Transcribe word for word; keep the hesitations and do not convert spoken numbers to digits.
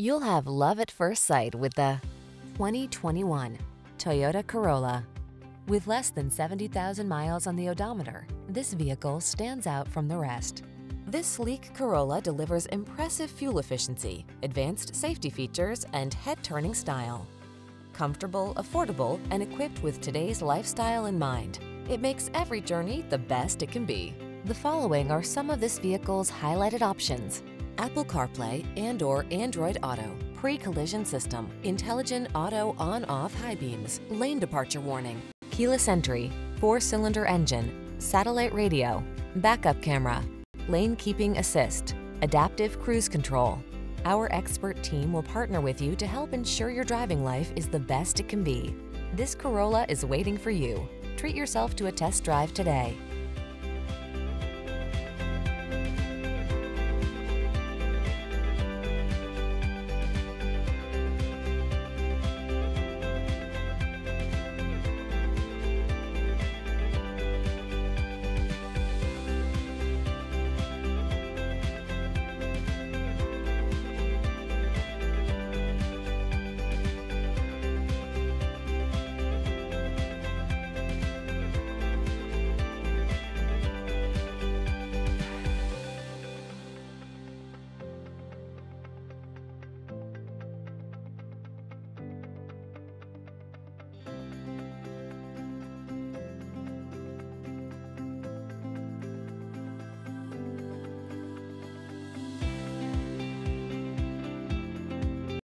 You'll have love at first sight with the twenty twenty-one Toyota Corolla. With less than seventy thousand miles on the odometer, this vehicle stands out from the rest. This sleek Corolla delivers impressive fuel efficiency, advanced safety features, and head-turning style. Comfortable, affordable, and equipped with today's lifestyle in mind, it makes every journey the best it can be. The following are some of this vehicle's highlighted options: Apple CarPlay and or Android Auto, pre-collision system, intelligent auto on-off high beams, lane departure warning, keyless entry, four-cylinder engine, satellite radio, backup camera, lane keeping assist, adaptive cruise control. Our expert team will partner with you to help ensure your driving life is the best it can be. This Corolla is waiting for you. Treat yourself to a test drive today.